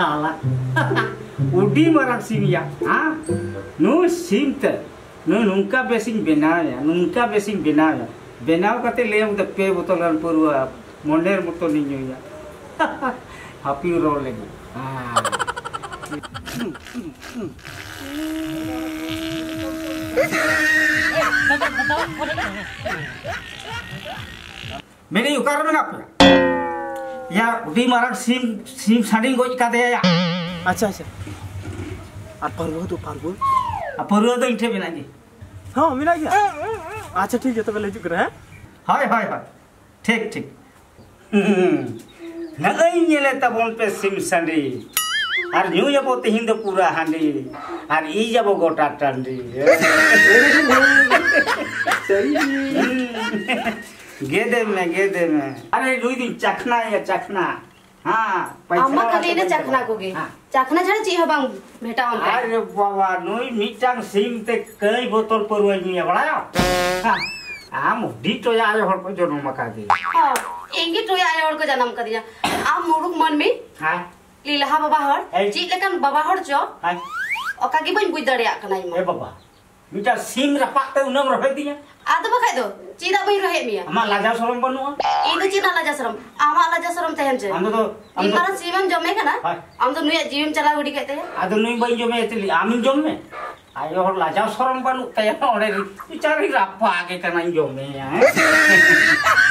salah. Udi marang sim ya, ah, nu sim ter, nu nunca besing benar ya, nunca besing benar ya. Benar kata leh udah pe botolan purwa, moner botol ninyo ya. Happy roll lagi. Ah. मैंने युकार में आप या उठी मारा SIM sari को इका दे या अच्छा अच्छा आप परवा तो इठे बिना जी हां बिना जी अच्छा ठीक है तो पहले चुक रहा है हाय हाय हाय ठीक ठीक नगई नेले तबोन पे सिम साड़ी আর নিউ যাব তে হিন্দ পুরা হানি আর ই যাব গোটা টান্ডি गेदे में अरे रुई दिन चखना या चखना हां पैसा अम्मा कदे ने चखना कोगे चखना जण ची हबांग भेटा हम अरे बाबा नोई मिटांग सिम ते कई बोतल परवा नि बड़ा आ मुडी तो आय हर को जन्म का दे हां एंगे तो आय हर को जन्म का दिया आ मुरुक मन में हां लीला बाबा हर जी लेकिन बाबा हर जो हां ओका की बन बुझ दड़या कनाई ए बाबा मिटा सिम रपा ते उनम रहे दिया आदो बखाय दो चीदा बई रहे मिया हम लाजा शरम बनुआ ई तो चीदा लाजा शरम हम लाजा शरम तहन जे हम तो ई मारा जीवन जमे कना हम तो नुया जीवन चला गुडी कहते आदो नुई बई जमे एतली आमी जमे आयो हर लाजा शरम बनु तया ओरे विचारी रापा आगे कना जमे